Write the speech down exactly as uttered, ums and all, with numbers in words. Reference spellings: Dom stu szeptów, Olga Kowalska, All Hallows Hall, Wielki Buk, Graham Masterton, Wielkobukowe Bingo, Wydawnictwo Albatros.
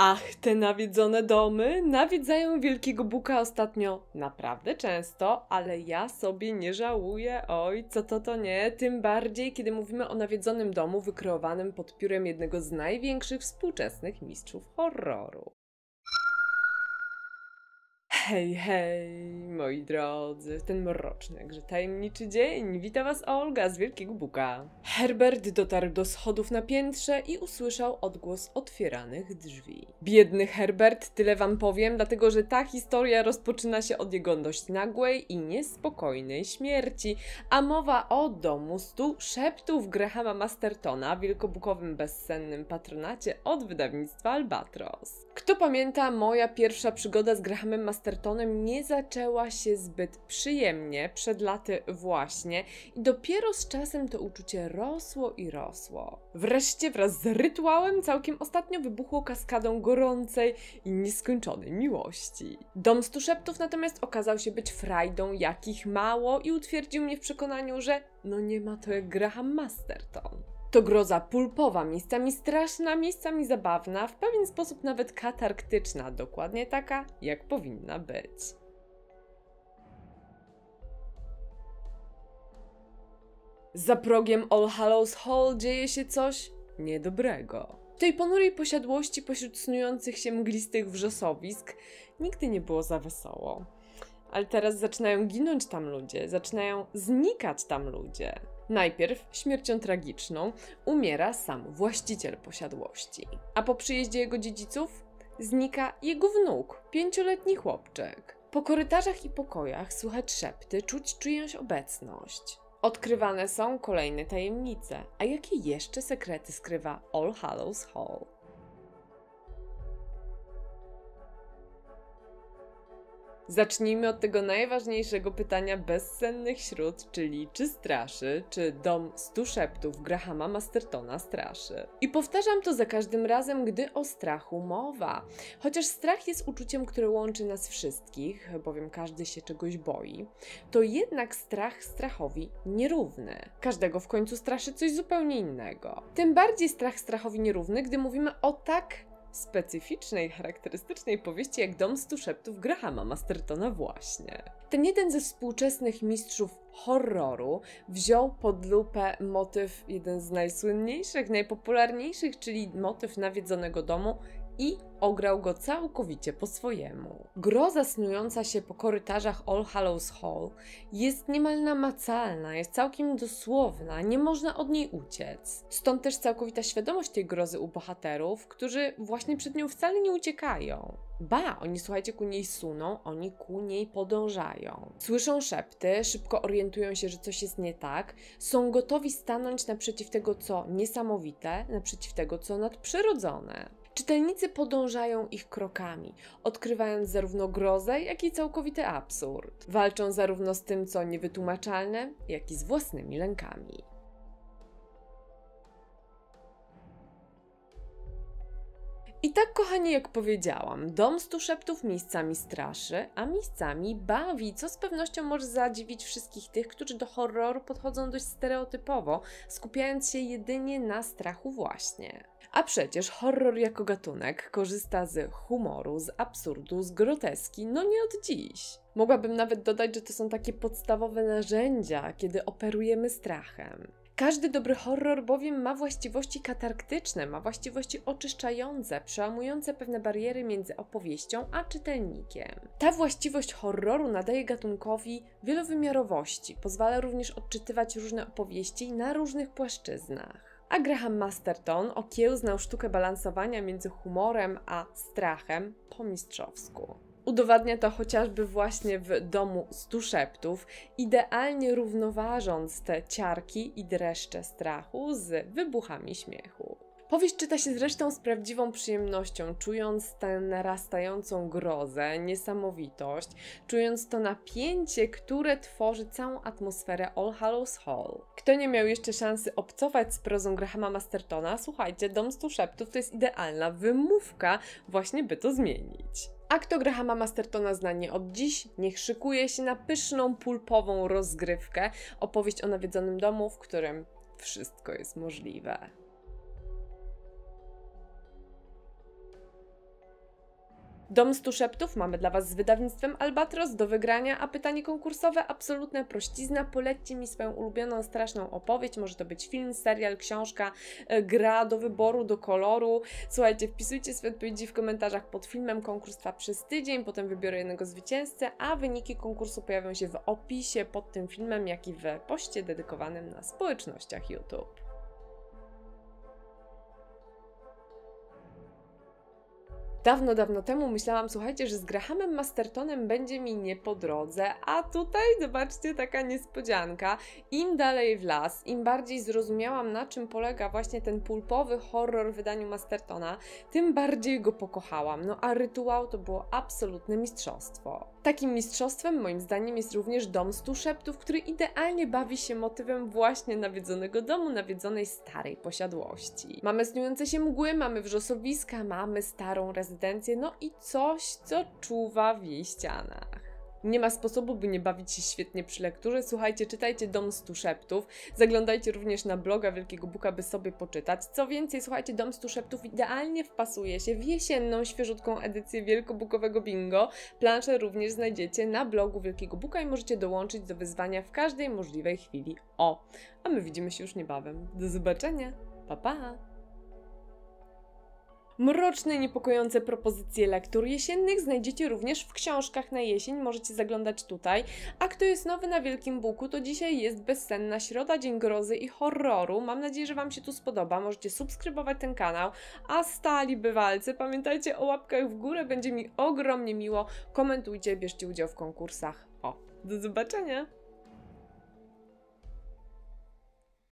Ach, te nawiedzone domy nawiedzają Wielkiego Buka ostatnio naprawdę często, ale ja sobie nie żałuję, oj, co to to nie, tym bardziej, kiedy mówimy o nawiedzonym domu wykreowanym pod piórem jednego z największych współczesnych mistrzów horroru. Hej, hej, moi drodzy, w ten mroczny, grze tajemniczy dzień wita was Olga z Wielkiego Buka. Herbert dotarł do schodów na piętrze i usłyszał odgłos otwieranych drzwi. Biedny Herbert, tyle wam powiem, dlatego że ta historia rozpoczyna się od jego dość nagłej i niespokojnej śmierci, a mowa o Domu stu szeptów Grahama Mastertona, wielkobukowym bezsennym patronacie od wydawnictwa Albatros. Kto pamięta, moja pierwsza przygoda z Grahamem Mastertonem nie zaczęła się zbyt przyjemnie przed laty właśnie i dopiero z czasem to uczucie rosło i rosło. Wreszcie wraz z rytuałem całkiem ostatnio wybuchło kaskadą gorącej i nieskończonej miłości. Dom stu szeptów natomiast okazał się być frajdą jakich mało i utwierdził mnie w przekonaniu, że no nie ma to jak Graham Masterton. To groza pulpowa, miejscami straszna, miejscami zabawna, w pewien sposób nawet katarktyczna, dokładnie taka, jak powinna być. Za progiem All Hallows Hall dzieje się coś niedobrego. W tej ponurej posiadłości pośród snujących się mglistych wrzosowisk nigdy nie było za wesoło. Ale teraz zaczynają ginąć tam ludzie, zaczynają znikać tam ludzie. Najpierw śmiercią tragiczną umiera sam właściciel posiadłości, a po przyjeździe jego dziedziców znika jego wnuk, pięcioletni chłopczyk. Po korytarzach i pokojach słychać szepty, czuć czyjąś obecność. Odkrywane są kolejne tajemnice, a jakie jeszcze sekrety skrywa All Hallows Hall? Zacznijmy od tego najważniejszego pytania bezsennych śród, czyli czy straszy, czy Dom stu szeptów Grahama Mastertona straszy. I powtarzam to za każdym razem, gdy o strachu mowa. Chociaż strach jest uczuciem, które łączy nas wszystkich, bowiem każdy się czegoś boi, to jednak strach strachowi nierówny. Każdego w końcu straszy coś zupełnie innego. Tym bardziej strach strachowi nierówny, gdy mówimy o tak specyficznej, charakterystycznej powieści jak Dom stu szeptów Grahama Mastertona właśnie. Ten jeden ze współczesnych mistrzów horroru wziął pod lupę motyw jeden z najsłynniejszych, najpopularniejszych, czyli motyw nawiedzonego domu i ograł go całkowicie po swojemu. Groza snująca się po korytarzach All Hallows Hall jest niemal namacalna, jest całkiem dosłowna, nie można od niej uciec. Stąd też całkowita świadomość tej grozy u bohaterów, którzy właśnie przed nią wcale nie uciekają. Ba, oni słuchajcie ku niej suną, oni ku niej podążają. Słyszą szepty, szybko orientują się, że coś jest nie tak, są gotowi stanąć naprzeciw tego, co niesamowite, naprzeciw tego, co nadprzyrodzone. Czytelnicy podążają ich krokami, odkrywając zarówno grozę, jak i całkowity absurd. Walczą zarówno z tym, co niewytłumaczalne, jak i z własnymi lękami. I tak, kochani, jak powiedziałam, Dom stu szeptów miejscami straszy, a miejscami bawi, co z pewnością może zadziwić wszystkich tych, którzy do horroru podchodzą dość stereotypowo, skupiając się jedynie na strachu właśnie. A przecież horror jako gatunek korzysta z humoru, z absurdu, z groteski, no nie od dziś. Mogłabym nawet dodać, że to są takie podstawowe narzędzia, kiedy operujemy strachem. Każdy dobry horror bowiem ma właściwości katarktyczne, ma właściwości oczyszczające, przełamujące pewne bariery między opowieścią a czytelnikiem. Ta właściwość horroru nadaje gatunkowi wielowymiarowości, pozwala również odczytywać różne opowieści na różnych płaszczyznach. A Graham Masterton okiełznał sztukę balansowania między humorem a strachem po mistrzowsku. Udowadnia to chociażby właśnie w Domu stu szeptów, idealnie równoważąc te ciarki i dreszcze strachu z wybuchami śmiechu. Powieść czyta się zresztą z prawdziwą przyjemnością, czując tę narastającą grozę, niesamowitość, czując to napięcie, które tworzy całą atmosferę All Hallows Hall. Kto nie miał jeszcze szansy obcować z prozą Grahama Mastertona, słuchajcie, Dom stu szeptów to jest idealna wymówka właśnie, by to zmienić. A kto Grahama Mastertona zna nie od dziś, niech szykuje się na pyszną, pulpową rozgrywkę, opowieść o nawiedzonym domu, w którym wszystko jest możliwe. Dom stu szeptów mamy dla Was z wydawnictwem Albatros do wygrania, a pytanie konkursowe absolutna prościzna. Polećcie mi swoją ulubioną, straszną opowieść. Może to być film, serial, książka, gra do wyboru, do koloru. Słuchajcie, wpisujcie swoje odpowiedzi w komentarzach pod filmem. Konkurs trwa przez tydzień, potem wybiorę jednego zwycięzcę, a wyniki konkursu pojawią się w opisie pod tym filmem, jak i w poście dedykowanym na społecznościach YouTube. Dawno, dawno temu myślałam, słuchajcie, że z Grahamem Mastertonem będzie mi nie po drodze, a tutaj zobaczcie, taka niespodzianka. Im dalej w las, im bardziej zrozumiałam, na czym polega właśnie ten pulpowy horror w wydaniu Mastertona, tym bardziej go pokochałam. No a rytuał to było absolutne mistrzostwo. Takim mistrzostwem moim zdaniem jest również Dom stu szeptów, który idealnie bawi się motywem właśnie nawiedzonego domu, nawiedzonej starej posiadłości. Mamy snujące się mgły, mamy wrzosowiska, mamy starą rezydencję. No i coś, co czuwa w jej ścianach. Nie ma sposobu, by nie bawić się świetnie przy lekturze. Słuchajcie, czytajcie Dom stu szeptów. Zaglądajcie również na bloga Wielkiego Buka, by sobie poczytać. Co więcej, słuchajcie, Dom stu szeptów idealnie wpasuje się w jesienną, świeżutką edycję Wielkobukowego Bingo. Planszę również znajdziecie na blogu Wielkiego Buka i możecie dołączyć do wyzwania w każdej możliwej chwili. O! A my widzimy się już niebawem. Do zobaczenia. Pa, pa! Mroczne i niepokojące propozycje lektur jesiennych znajdziecie również w książkach na jesień, możecie zaglądać tutaj. A kto jest nowy na Wielkim Buku, to dzisiaj jest Bezsenna Środa, Dzień Grozy i Horroru. Mam nadzieję, że Wam się tu spodoba, możecie subskrybować ten kanał. A stali bywalcy, pamiętajcie o łapkach w górę, będzie mi ogromnie miło. Komentujcie, bierzcie udział w konkursach. O, do zobaczenia!